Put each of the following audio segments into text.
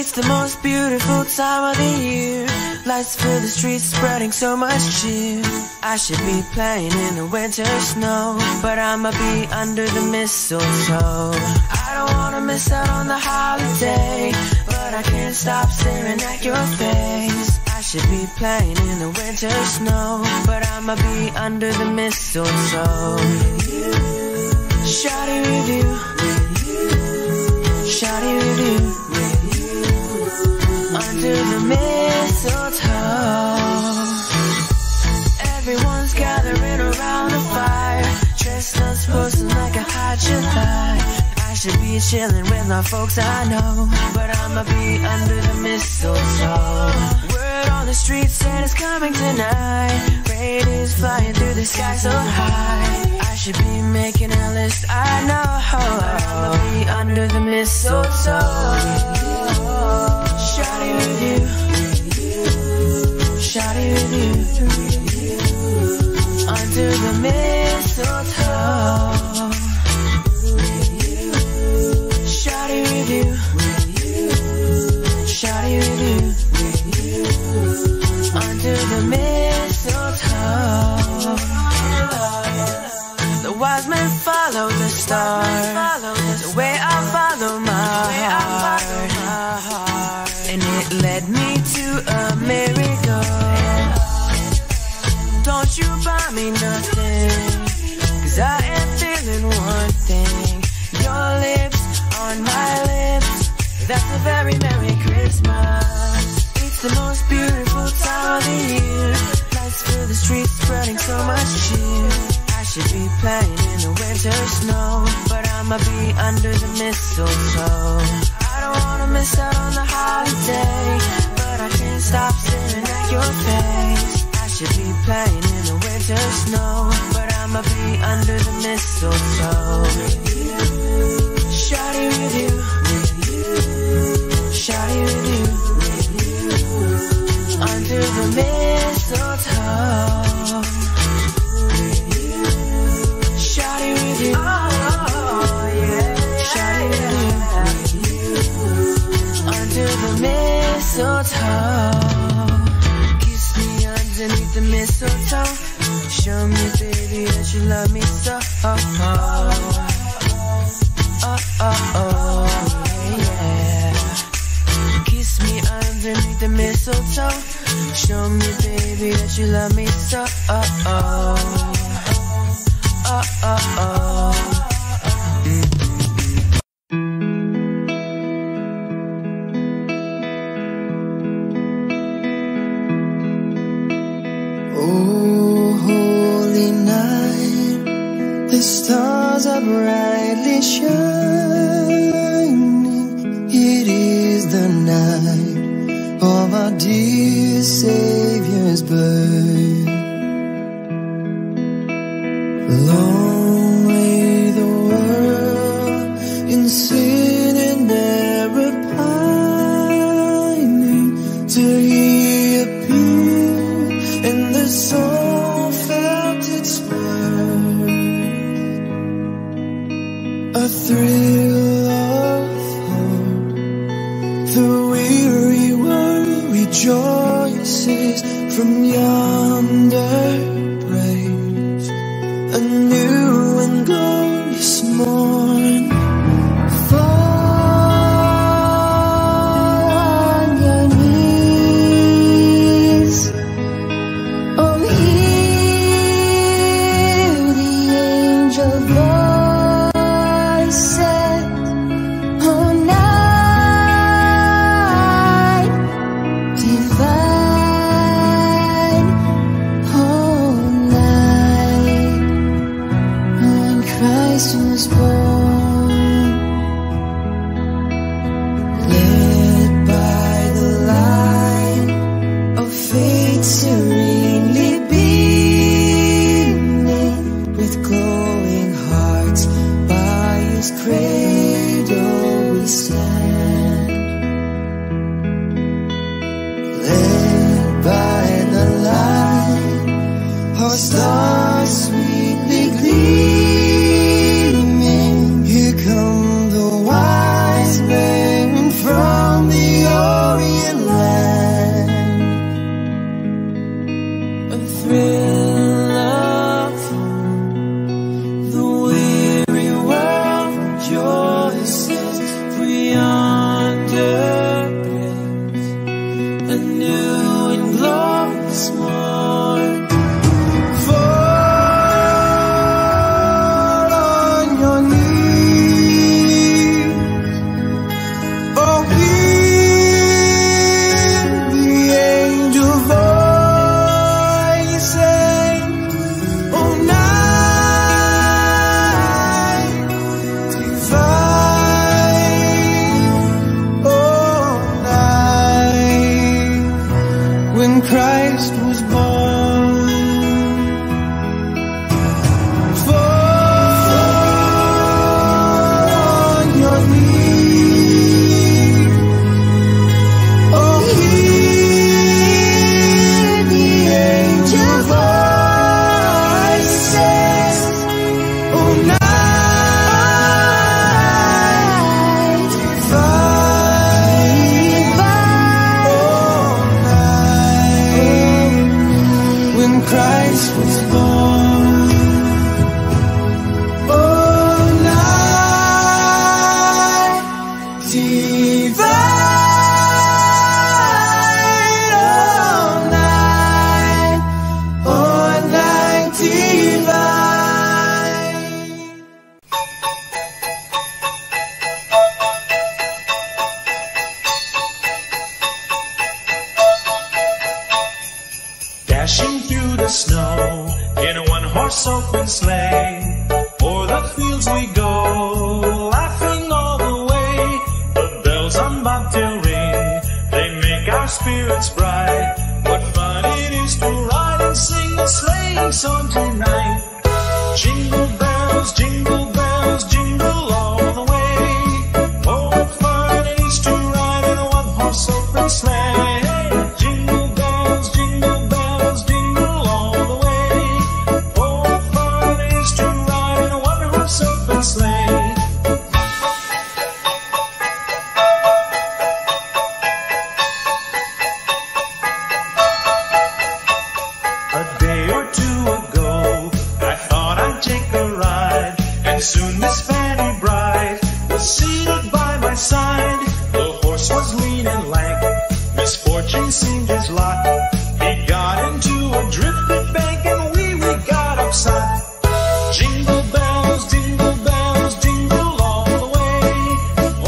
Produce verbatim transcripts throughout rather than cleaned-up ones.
It's the most beautiful time of the year. Lights fill the streets, spreading so much cheer. I should be playing in the winter snow, but I'ma be under the mistletoe. I don't wanna miss out on the holiday, but I can't stop staring at your face. I should be playing in the winter snow, but I'ma be under the mistletoe. You, shawty with you, shawty with you, under the mistletoe. Everyone's gathering around the fire, chestnuts posting like a hot July. I should be chilling with my folks I know, but I'ma be under the mistletoe. Word on the street said it's coming tonight. Reindeer's flying through the sky so high. I should be making a list, I know, but I'ma be under the mistletoe. Shawty with you, shawty with you, under the mistletoe. Shawty with you, shawty with you, under the mistletoe. The wise men follow the stars, the way I follow my heart, and it led me to a miracle. Don't you buy me nothing, cause I am feeling one thing, your lips on my lips, that's a very Merry Christmas. It's the most beautiful time of the year. Lights fill the streets, spreading so much cheer. I should be playing in the winter snow, but I'ma be under the mistletoe. I don't wanna miss out on the holiday, but I can't stop staring at your face. I should be playing in the winter snow, but I'ma be under the mistletoe. Shawty with you, shawty with you, under the mistletoe. Shawty with you, shawty with you, under the mistletoe. Kiss me underneath the mistletoe. Show me, baby, that you love me so. Oh, oh, oh, yeah. Kiss me underneath the mistletoe. Show me, baby, that you love me so. Oh, oh, oh, oh, oh. Here come the wise men from the hearts open sleigh, o'er the fields we go, laughing all the way. The bells on Bobtail ring, they make our spirits bright. What fun it is to ride and sing a sleighing song tonight. Jingle bells, jingle bells, jingle all the way. Oh, what fun it is to ride in a one-horse open sleigh. Soon Miss Fanny Bride was seated by my side. The horse was lean and lank, misfortune seemed his lot. He got into a drifted bank and we, we got upset. Jingle bells, jingle bells, jingle all the way.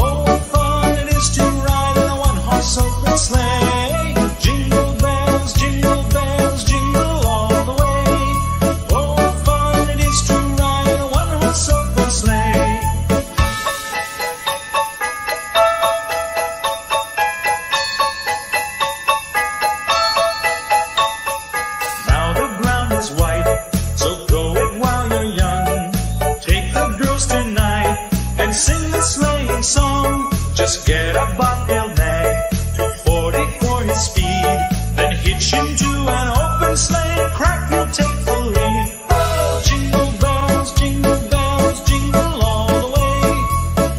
Oh, what fun it is to ride in a one-horse open sleigh. Jingle bells, jingle bells, jingle all the way. Oh, what fun it is to ride in a one-horse open sleigh. Sing the sleighing song. Just get a bobtail nag, two forty for his speed. Then hitch him to an open sleigh, and crack you'll take the lead. Jingle bells, jingle bells, jingle all the way.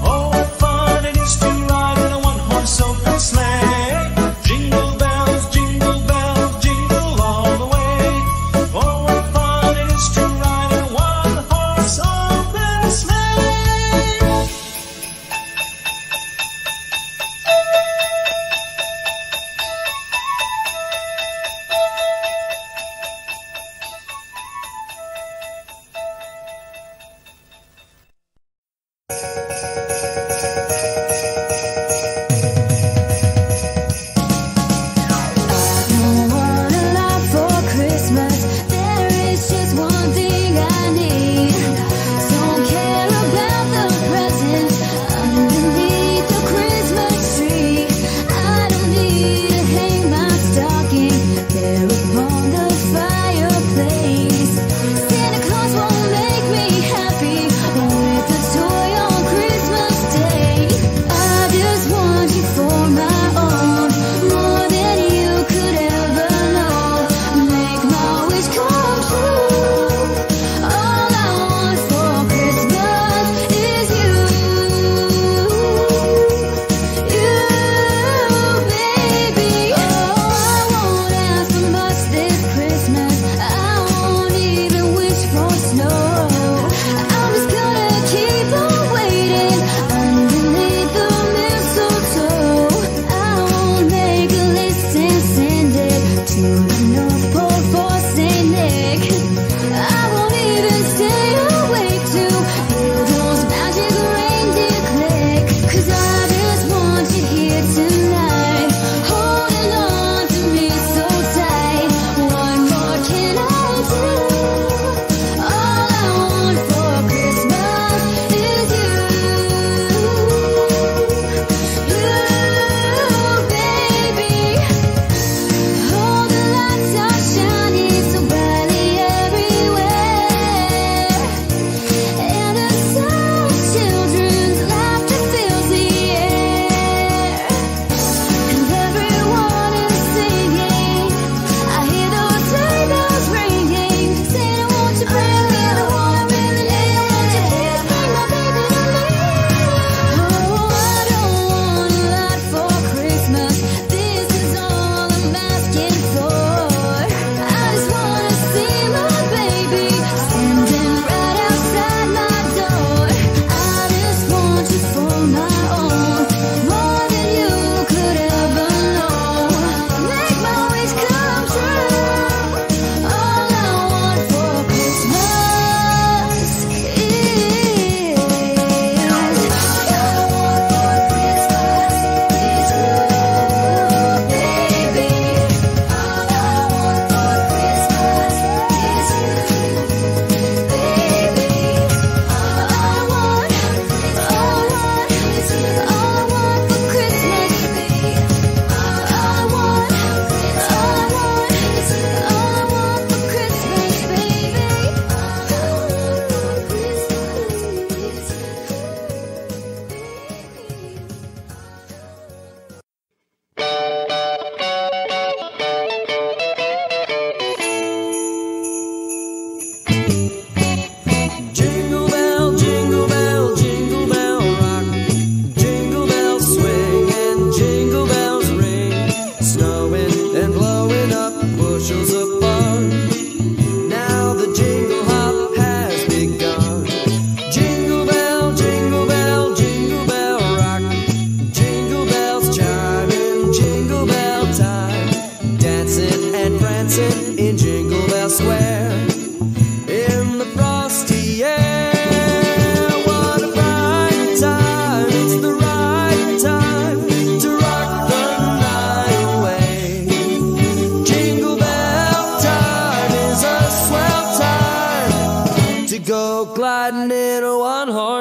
Oh, what fun it is to ride in a one-horse open sleigh. Jingle bells, jingle bells, jingle all the way. Oh, what fun it is to ride in a one-horse open sleigh.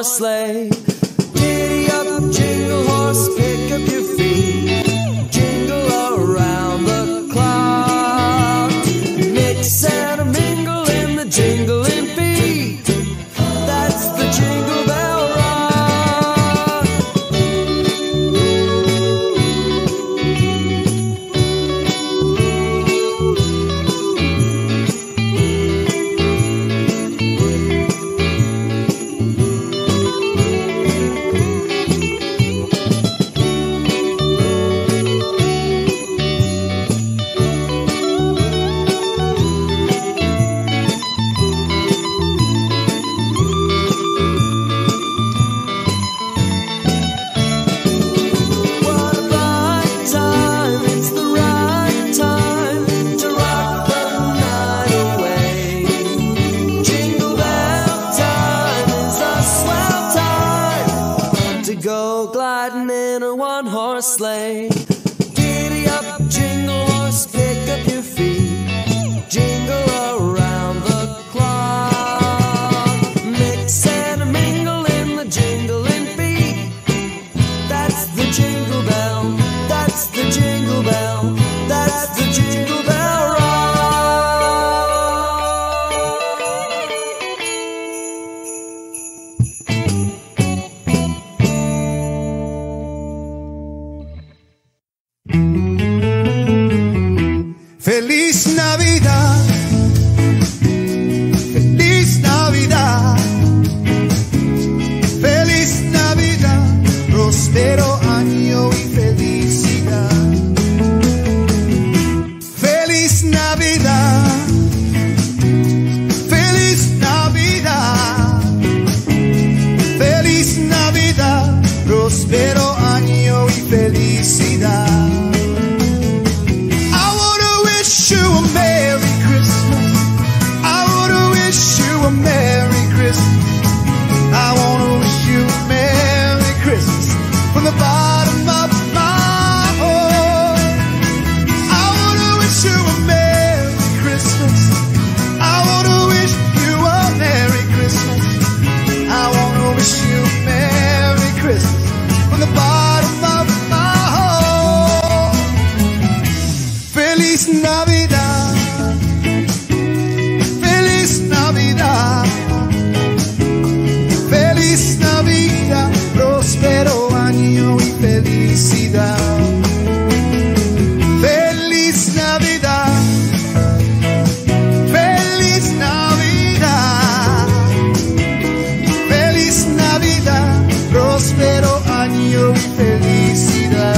your sleigh. Giddy up, jingle horse, pick up your feet, jingle around the clock, mix and mingle in the jingling beat. That's the Jingle Bell sleigh. Giddy up, jingle horse, pick up your feet, jingle around the clock, mix and mingle in the jingling beat. That's the Jingle Bell, that's the Jingle Bell, that's the Jingle Bell. ¡Feliz Navidad! ¡Feliz Navidad! ¡Feliz Navidad! ¡Prospero año y felicidad! ¡Feliz Navidad! ¡Feliz Navidad! ¡Feliz Navidad! ¡Prospero año y felicidad! Navidad, feliz Navidad, feliz Navidad, próspero año y felicidad. Feliz Navidad, feliz Navidad, feliz Navidad, próspero año y felicidad.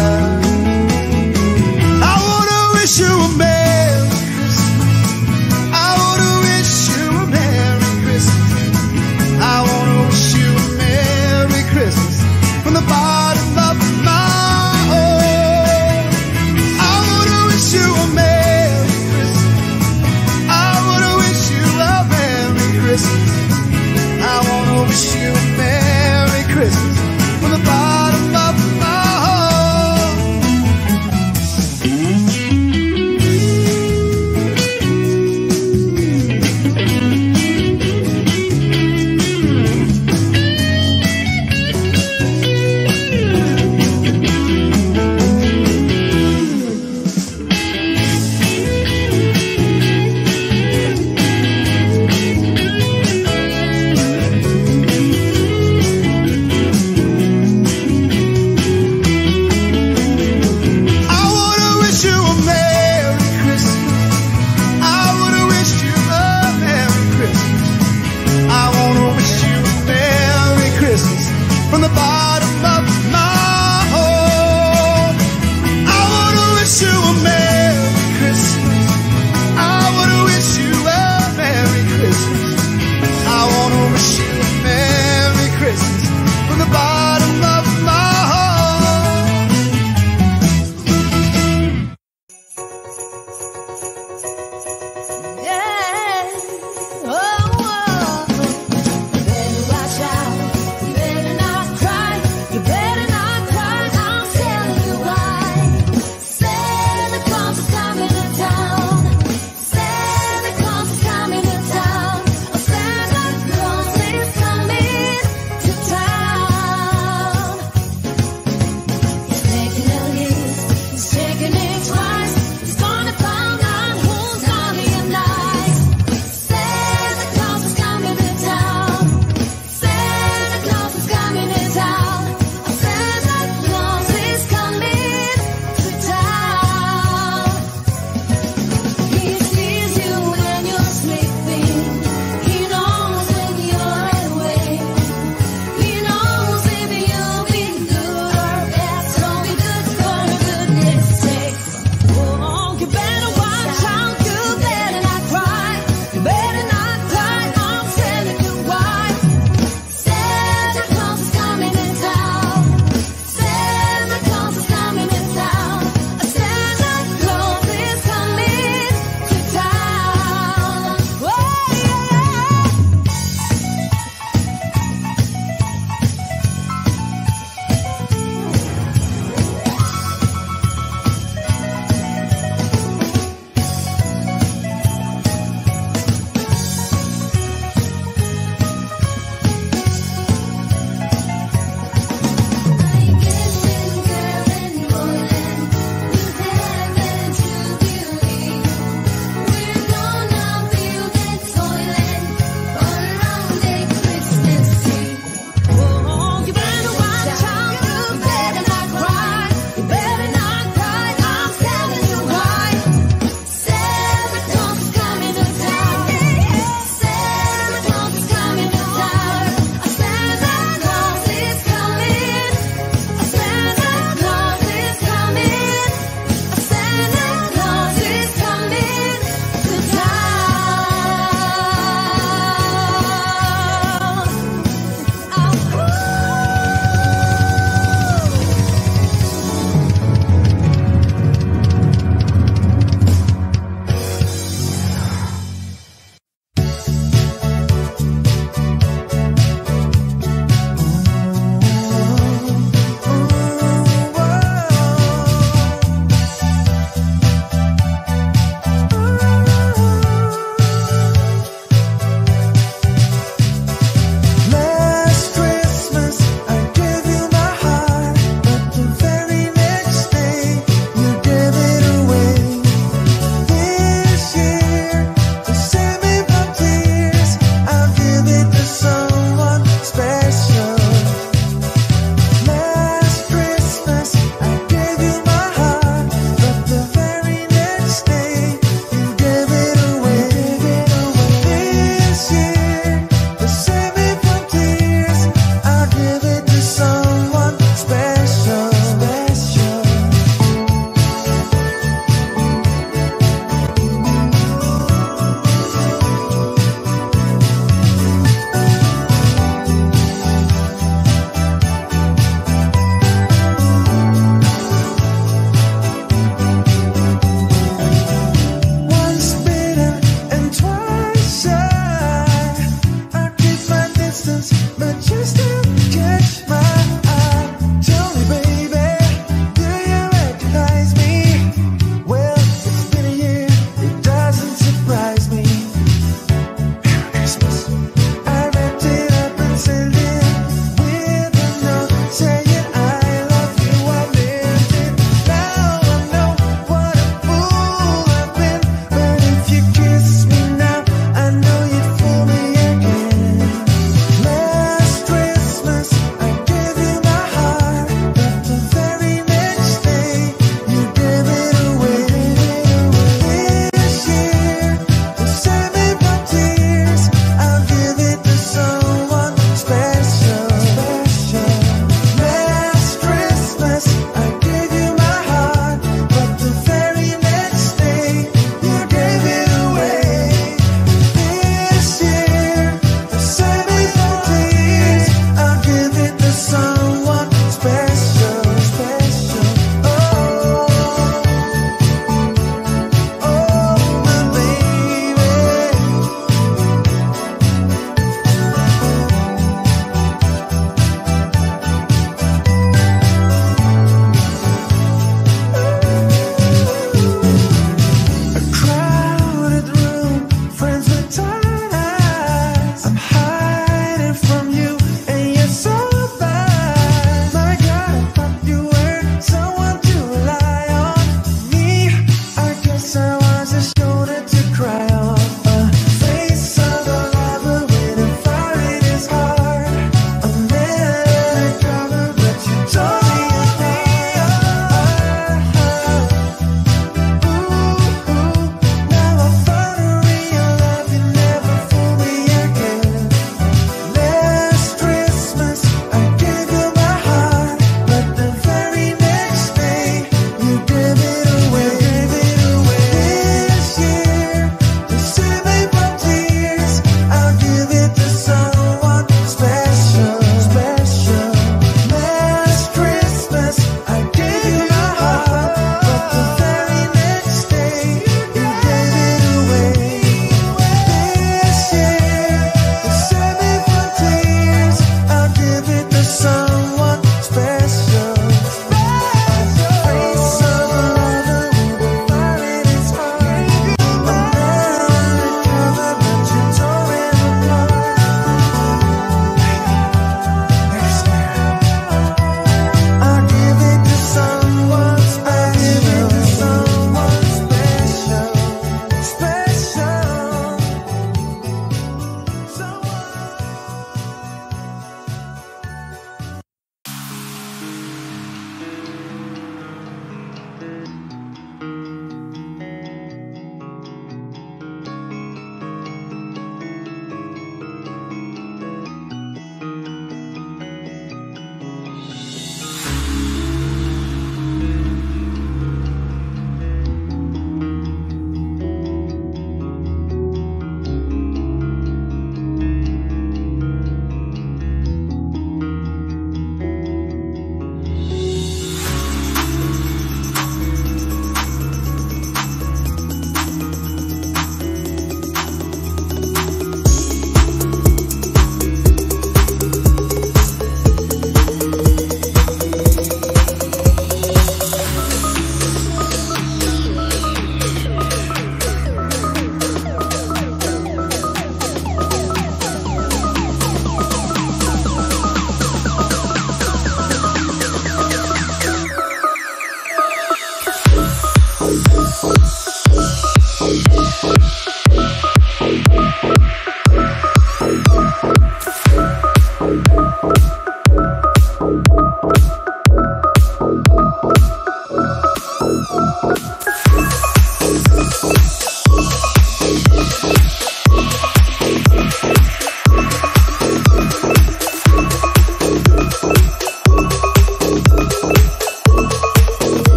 Better not.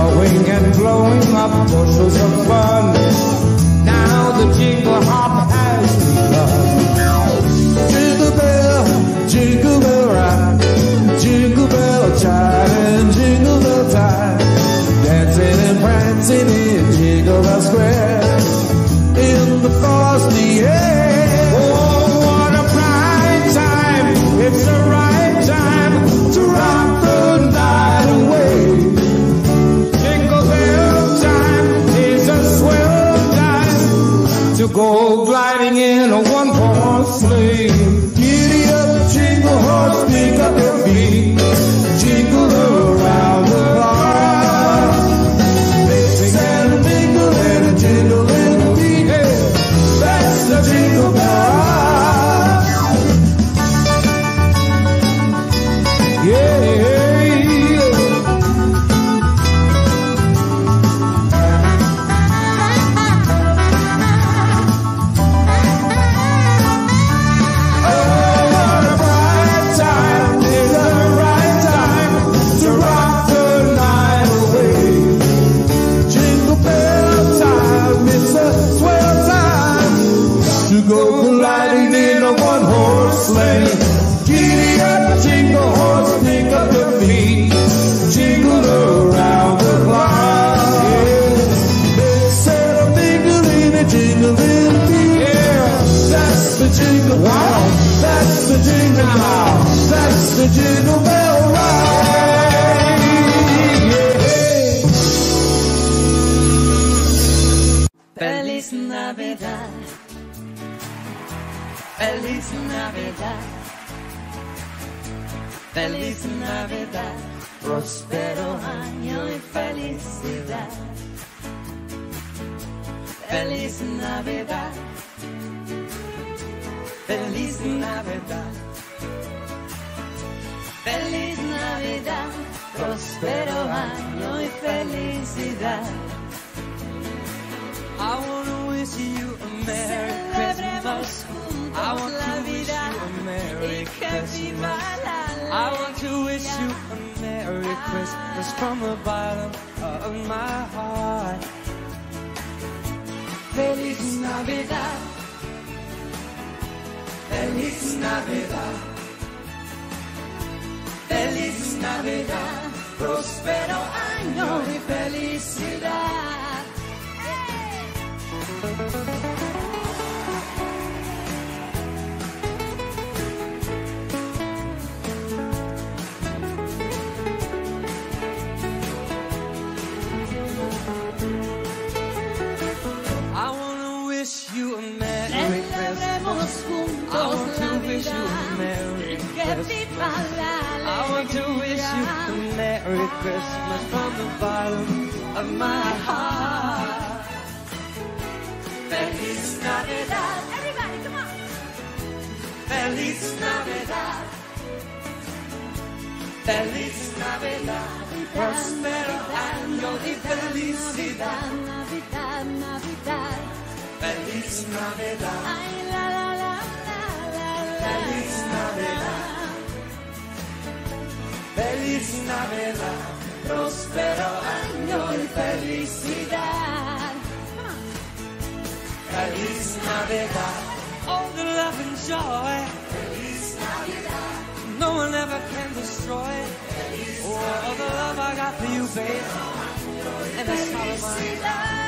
blowing and blowing up bushels of fun. Now the jingle hop has begun. Jingle bell, jingle bell rock, jingle bell chime, jingle bell time. Dancing and prancing in Jingle Bell Square, in the frosty air. Oh, what a prime time! It's the right time to rock the night away. To go gliding in a one-horse sleigh. Giddy up, jingle horse, pick up your feet, jingle around the barn, mixing and a mingle and a jingle in the beat. That's the Jingle Bell. Yeah. Go gliding in a one-horse sleigh. Giddy up, jingle horse, pick up your feet, jingle around the block. Yeah. Mix and a mingle in a jingle in a beat. Yeah. That's the jingle wow. That's the jingle wow. That's the jingle bell ride. Feliz Navidad. Feliz Navidad, feliz Navidad, próspero año y felicidad. Feliz Navidad, feliz Navidad, feliz Navidad, próspero año y felicidad. I wanna wish you a Merry Christmas. I want to wish you a Merry Christmas. I want to wish you a Merry Christmas from the bottom of my heart. Feliz Navidad. Feliz Navidad. Feliz Navidad. Prospero año y felicidad. I want to wish you a Merry Christmas from the bottom of my heart. Feliz Navidad. Everybody, come on. Feliz Navidad. Feliz Navidad. Prospero año y felicidad. Navidad, Navidad. Feliz Navidad. Ay, la, la, la, la, la. Feliz Navidad. Feliz Navidad, próspero año y felicidad. Feliz Navidad, all the love and joy. Feliz Navidad, no one ever can destroy. Feliz oh, Navidad, all the love I got for you, babe, and that's all of mine.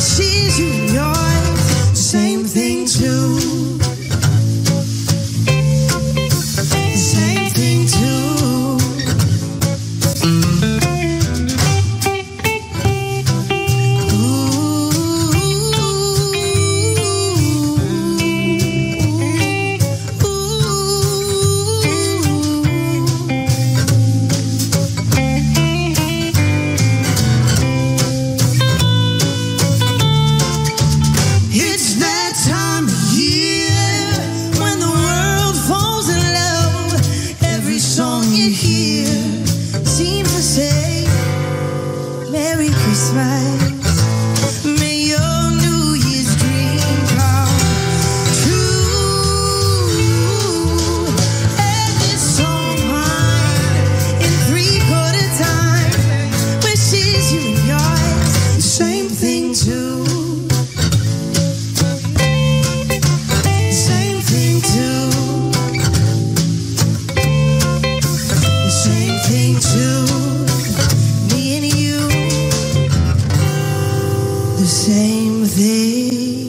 She's you and yours, same thing too. Merry Christmas. May your New Year's dream come true. At this old wine in three-quarter time, wishes you and yours the same thing too. Same thing too. Same thing too. Same thing too. Let's sing, lady.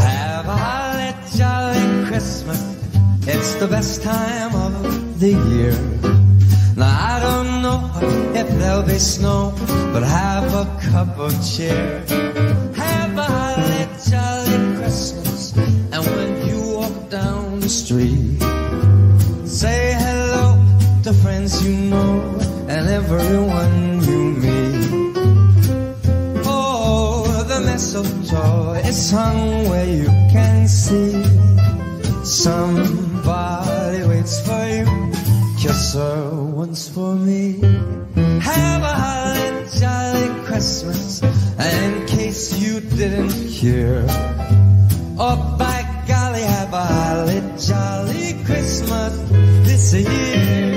Have a holly jolly Christmas. It's the best time of the year. Now I don't know if there'll be snow, but have a cup of cheer. Have a holly jolly Christmas. And when you walk down the street, say hello to friends you know and everyone you meet. Oh, the mistletoe is hung where you can see. Somebody waits for you, kiss her once for me. Have a holly jolly Christmas, and in case you didn't hear, oh, by golly, have a holly jolly Christmas this year.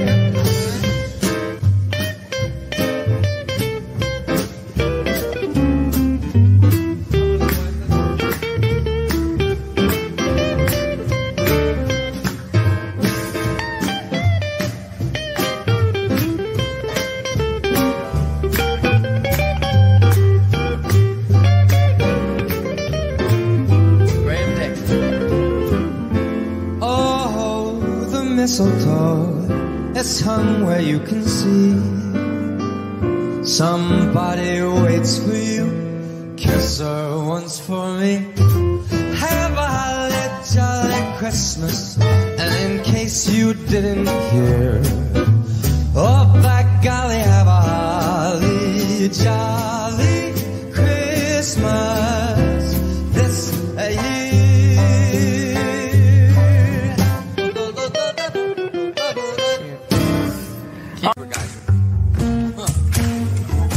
Mistletoe, it's hung where you can see. Somebody waits for you, kiss her once for me. Have a holly jolly Christmas, and in case you didn't hear, oh by golly, have a holly jolly Christmas this year.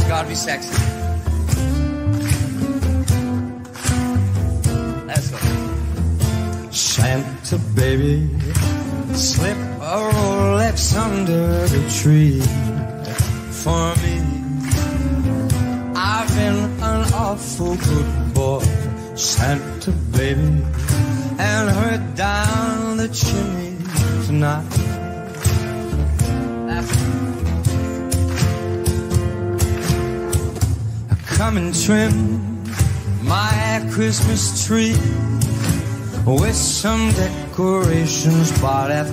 Gotta be sexy. Let's go. Santa baby, slip a Rolex under the tree for me. I've been an awful good boy, Santa baby, and her down the chimney tonight. That's it. Come and trim my Christmas tree with some decorations bought at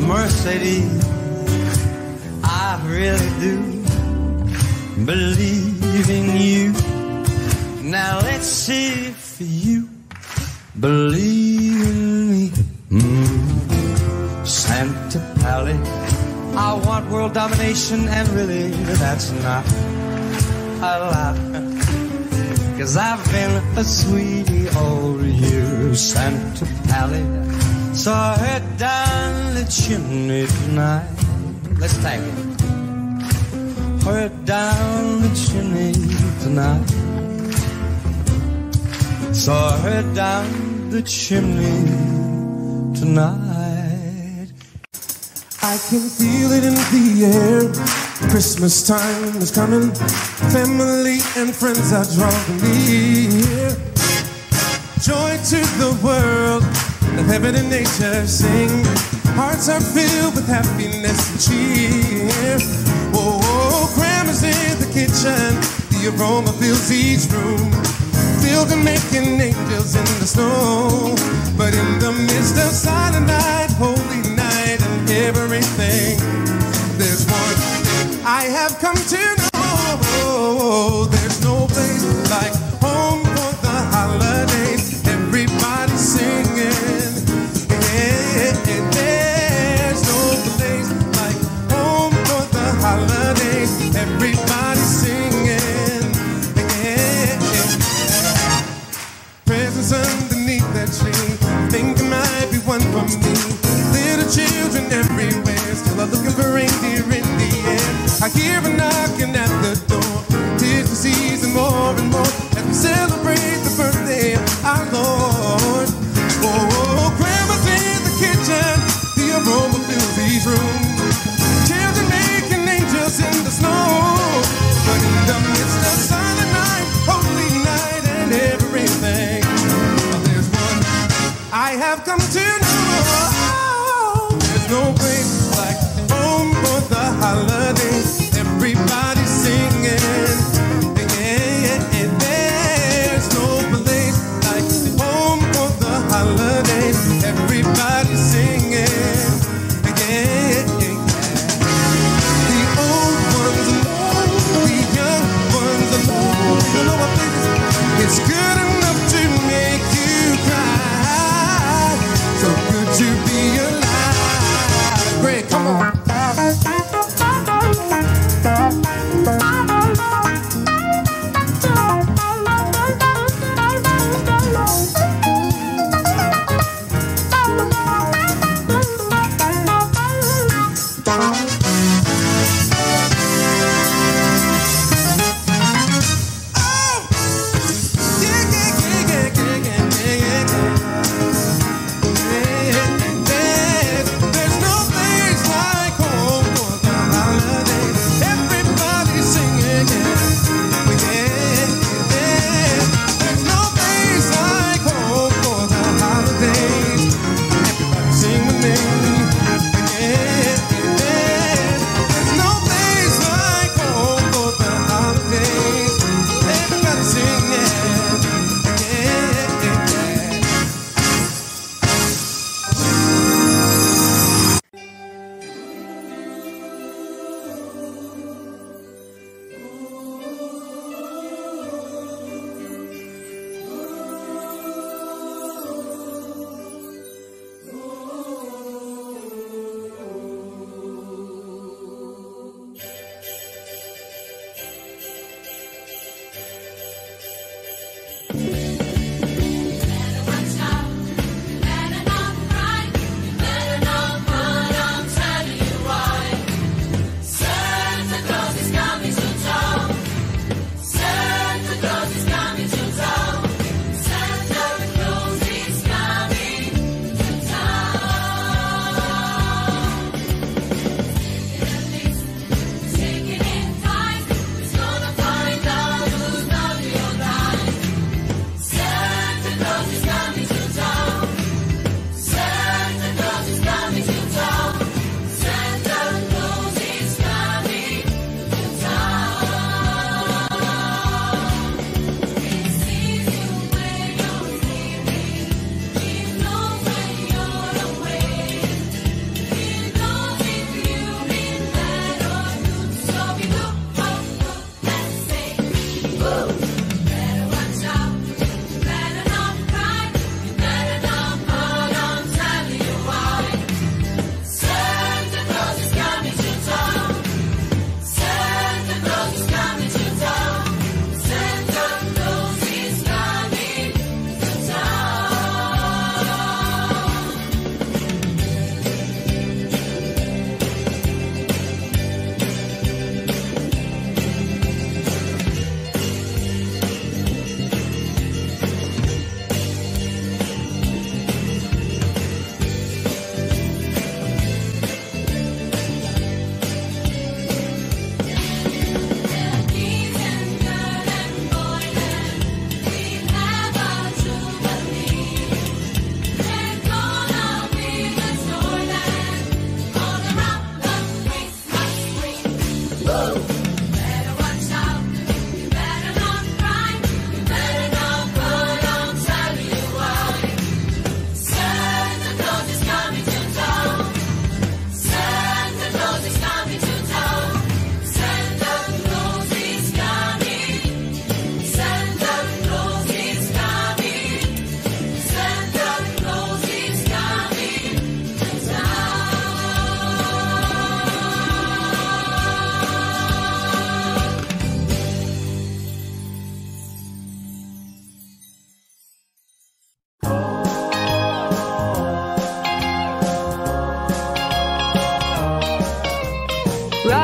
Mercedes. I really do believe in you. Now let's see if you believe in me. Mm. Santa Pally, I want world domination, and really that's not a lot, 'cause I've been a sweetie all year, Santa Pally. Saw her down the chimney tonight. Let's take it. Her down the chimney tonight. Saw her down the chimney tonight. I can feel it in the air. Christmas time is coming. Family and friends are drawing near. Joy to the world, and heaven and nature sing. Hearts are filled with happiness and cheer. Oh, oh, grandma's in the kitchen. The aroma fills each room. Children making angels in the snow. But in the midst of silent night, holy night, and everything, there's one I have come to know. There's no place like home for the holidays. Everybody's singing. There's no place like home for the holidays. Everybody's singing. have come to know. There's no place like home for the holidays. Everybody's singing, yeah, yeah, yeah. There's no place like home for the holidays. Everybody's singing, yeah, yeah, yeah. The old ones alone, the young ones alone. You know what, baby? It's good enough to make you cry. So good to be alive. Great, come on.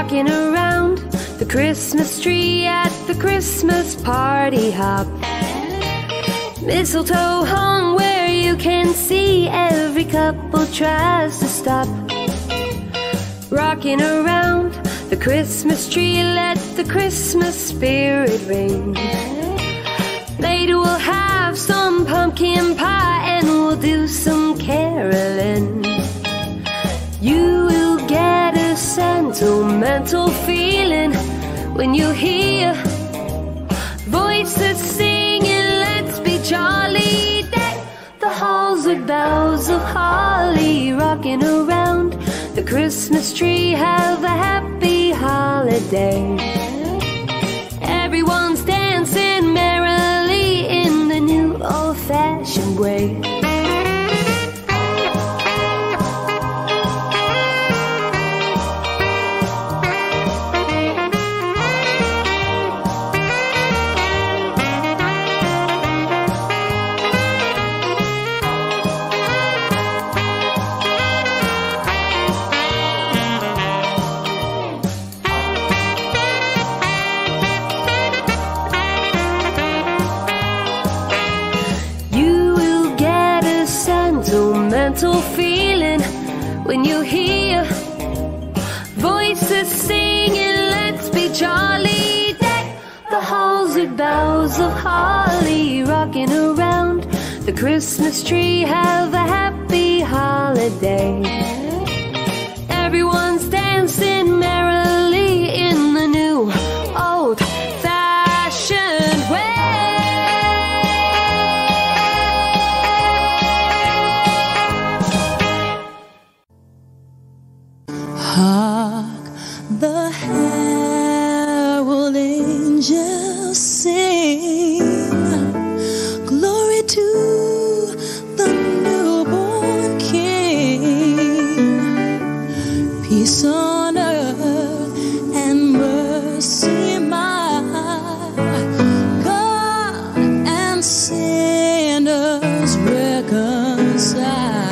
Rocking around the Christmas tree at the Christmas party hop. Mistletoe hung where you can see, every couple tries to stop. Rocking around the Christmas tree, let the Christmas spirit ring. Later we'll have some pumpkin pie and we'll do some Carolyn. You will get a sentimental feeling when you hear voices singing, let's be jolly. Deck the halls with boughs of holly, rocking around the Christmas tree, have a happy holiday. Everyone's dancing merrily in the new old-fashioned way. Mental feeling when you hear voices singing, let's be jolly. Deck the halls with boughs of holly, rocking around the Christmas tree, have a happy holiday. Everyone's dancing merrily in the new old-fashioned way. Hark, the herald angels sing, glory to the newborn King, peace on earth and mercy mild, God and sinners reconciled.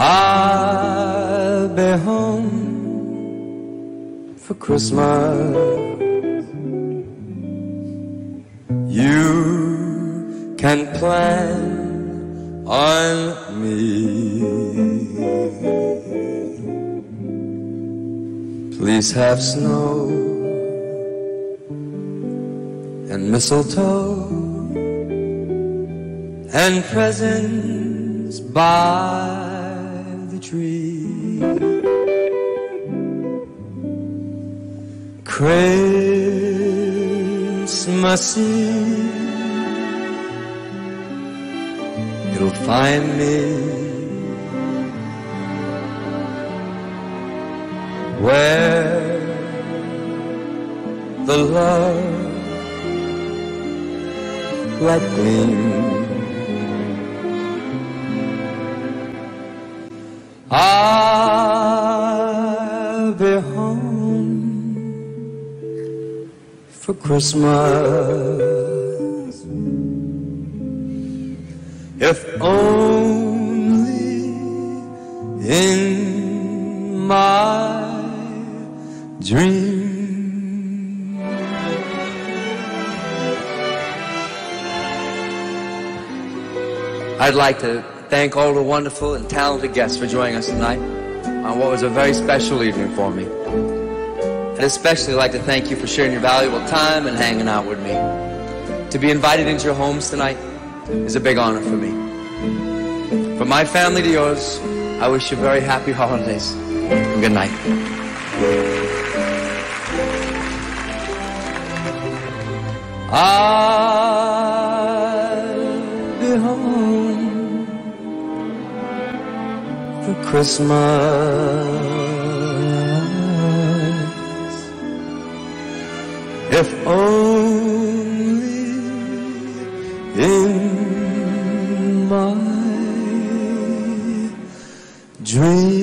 I'll be home for Christmas. You can plan on me. Please have snow and mistletoe and presents by tree. Christmas Eve, you'll find me where the love light gleams. I'll be home for Christmas, if only in my dream. I'd like to thank all the wonderful and talented guests for joining us tonight on what was a very special evening for me. I'd especially like to thank you for sharing your valuable time and hanging out with me. To be invited into your homes tonight is a big honor for me. From my family to yours, I wish you very happy holidays and good night. I'll be home for Christmas, if only in my dream.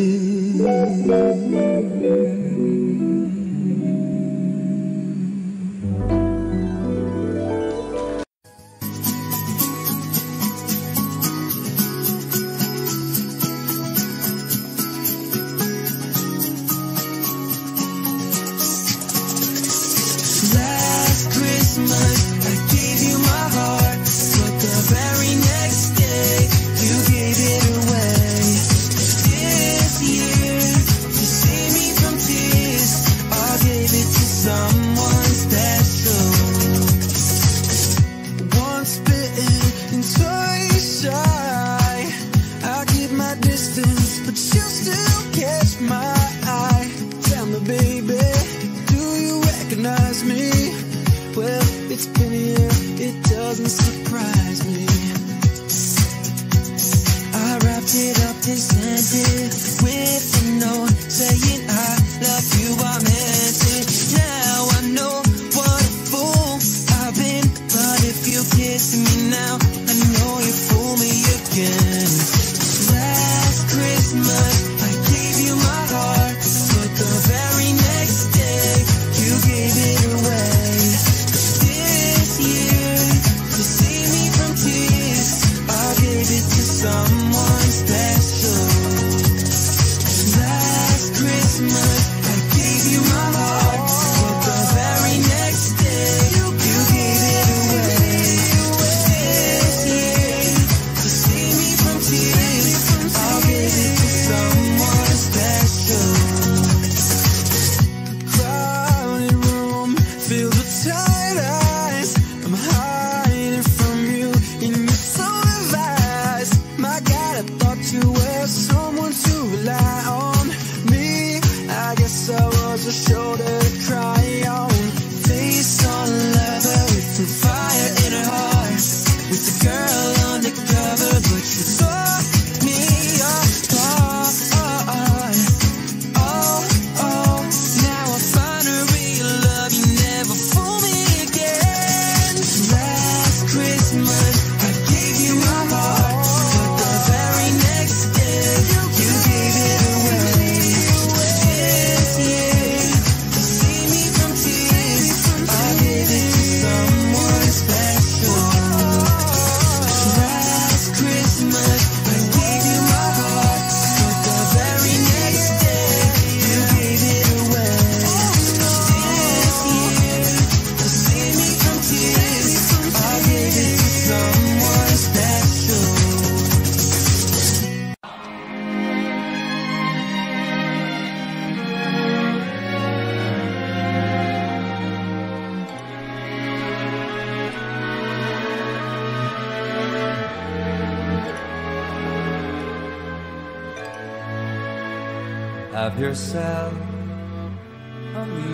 Have yourself a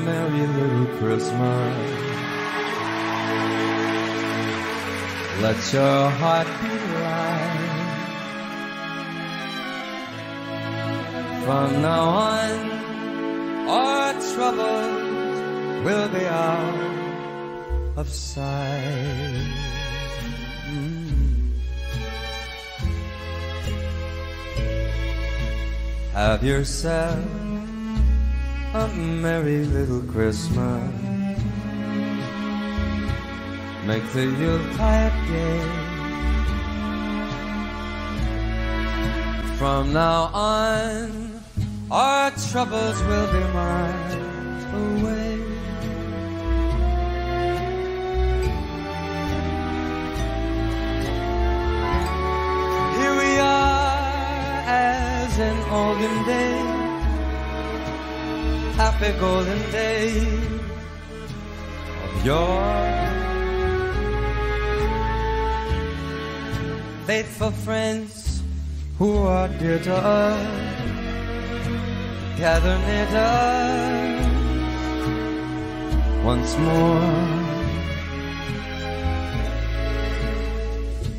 merry little Christmas. Let your heart be light. From now on, our troubles will be out of sight. Mm. Have yourself a merry little Christmas. Make the Yuletide gay. From now on, our troubles will be miles away. Here we are, as in olden days, happy golden days of yore. Faithful friends who are dear to us, gather near to us once more.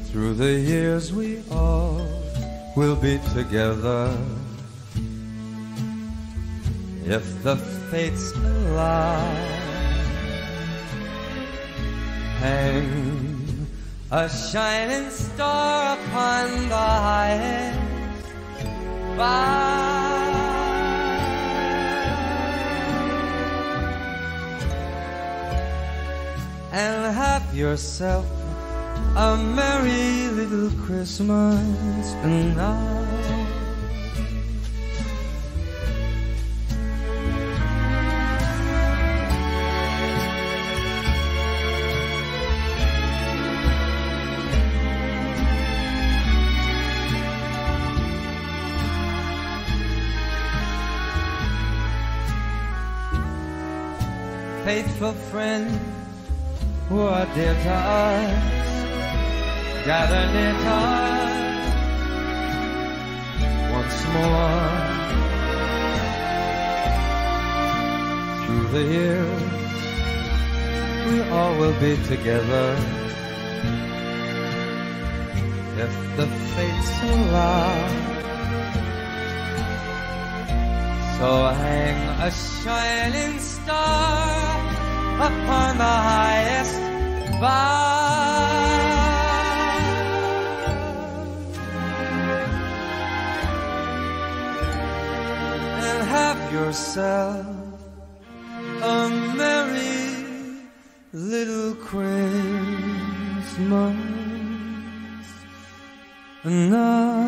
Through the years we all will be together, if the fates allow. Hang a shining star upon the highest bough, and have yourself a merry little Christmas now. Faithful friends who are dear to us, gather near to us once more. Through the years we all will be together, if the fates allow. So hang a shining star upon the highest bough, and have yourself a merry little Christmas now.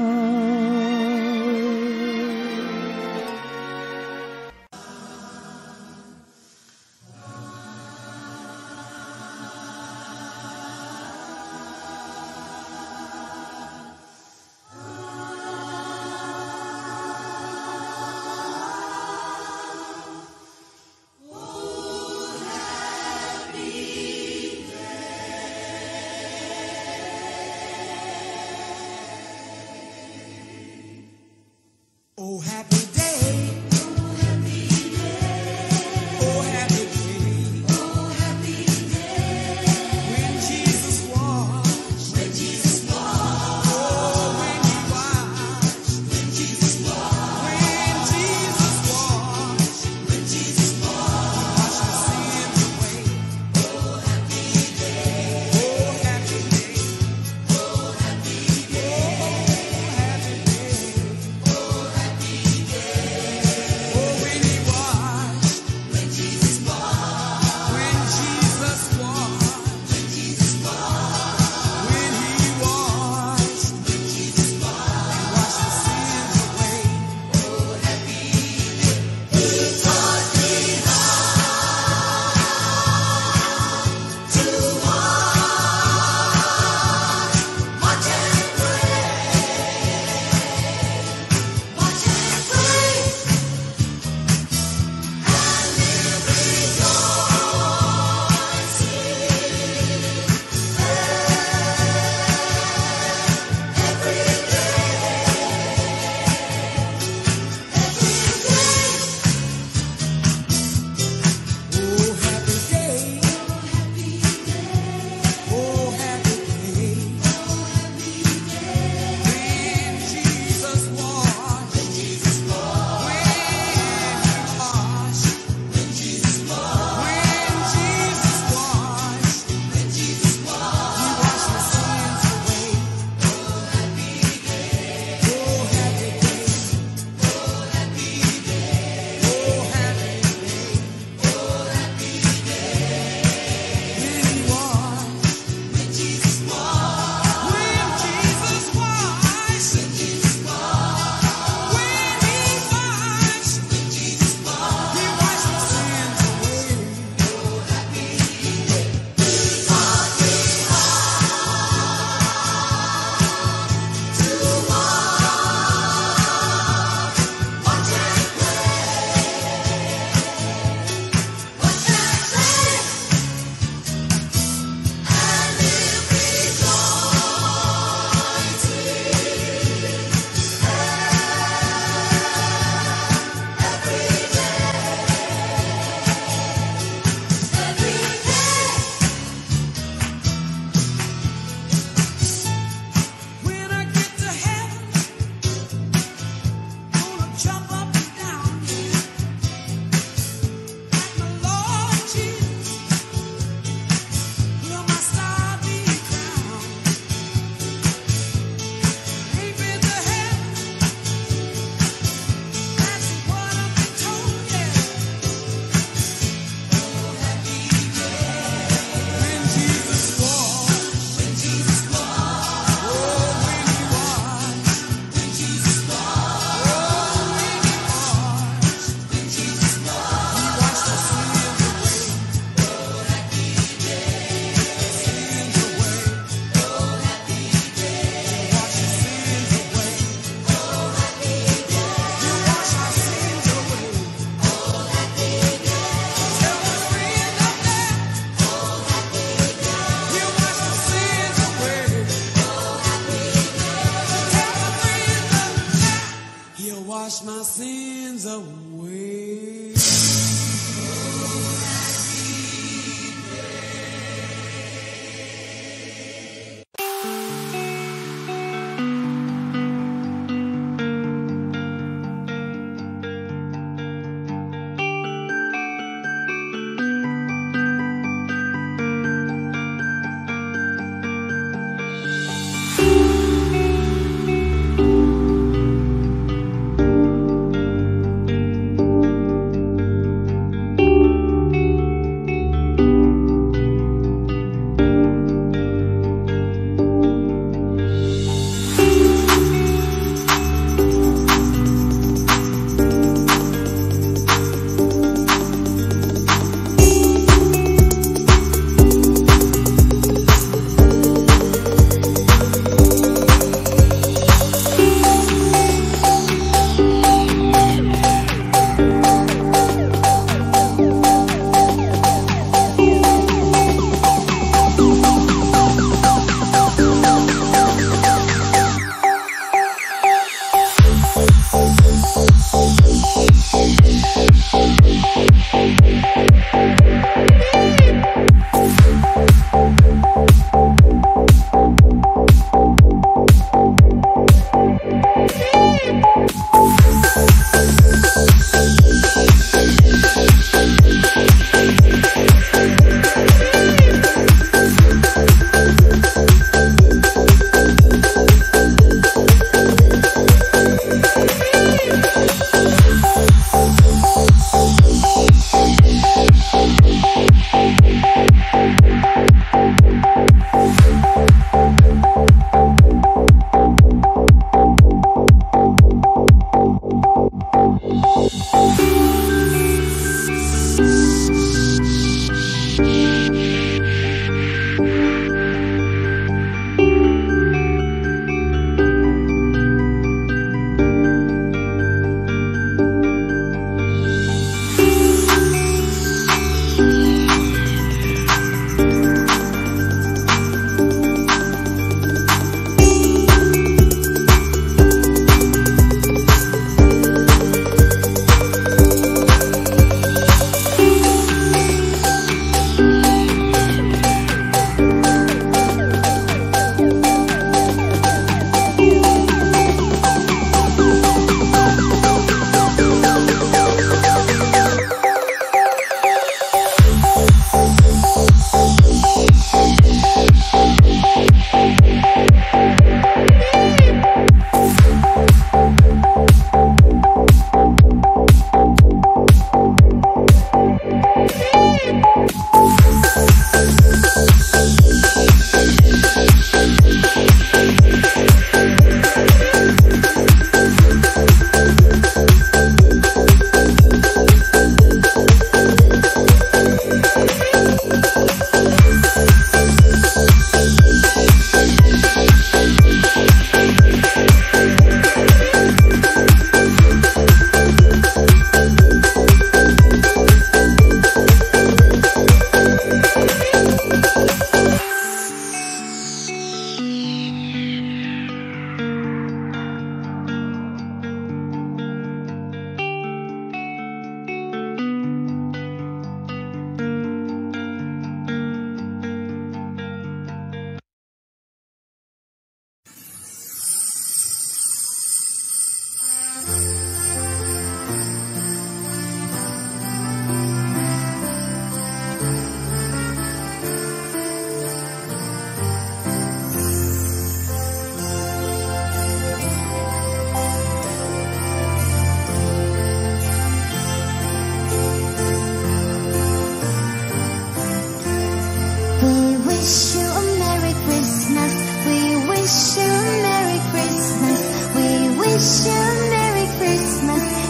wash my sins away.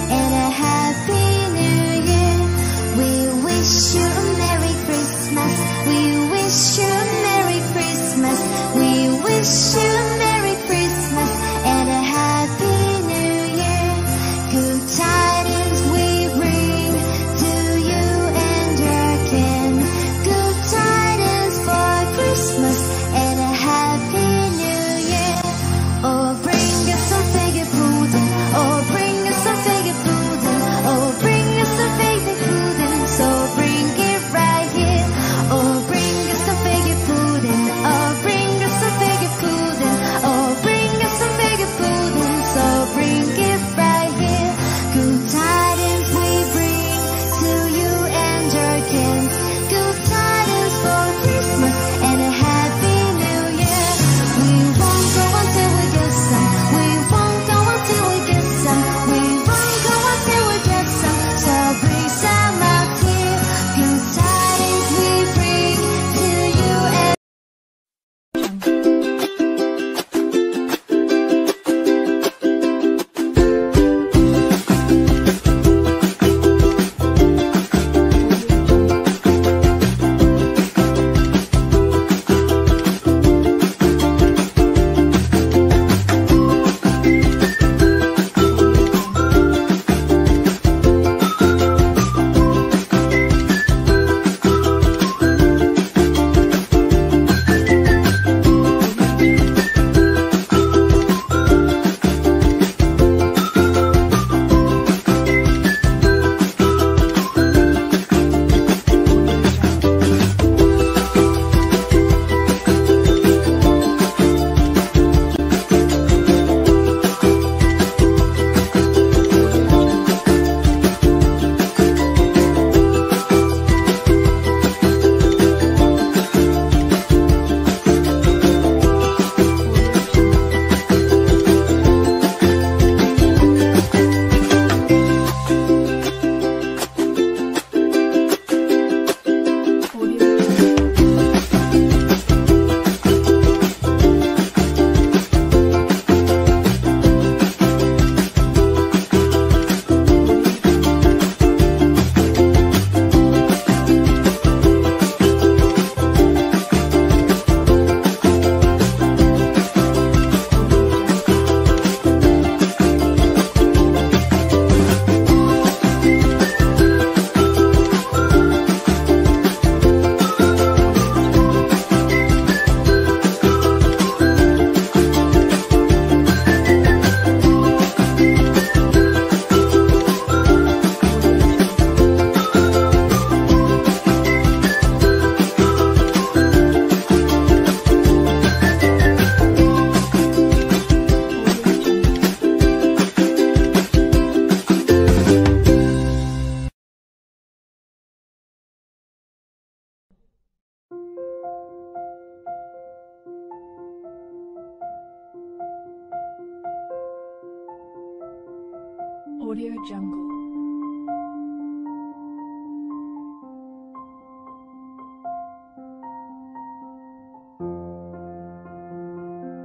And a happy new year. Oh, bring us some figure food. Audio Jungle.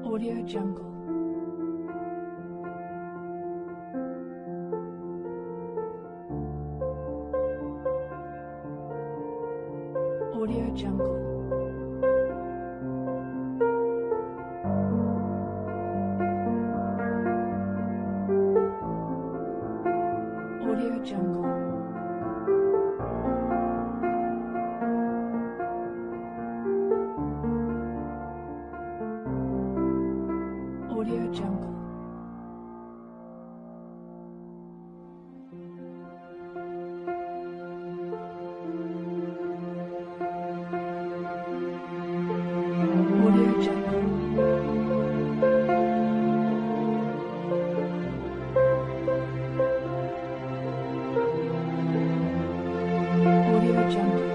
Audio Jungle. Audio Jungle. Audio Jungle. Audio Jungle. Audio Jungle. Audio Jungle. Audio Jungle. Audio Jungle.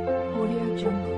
Audio Jungle. Audio Jungle.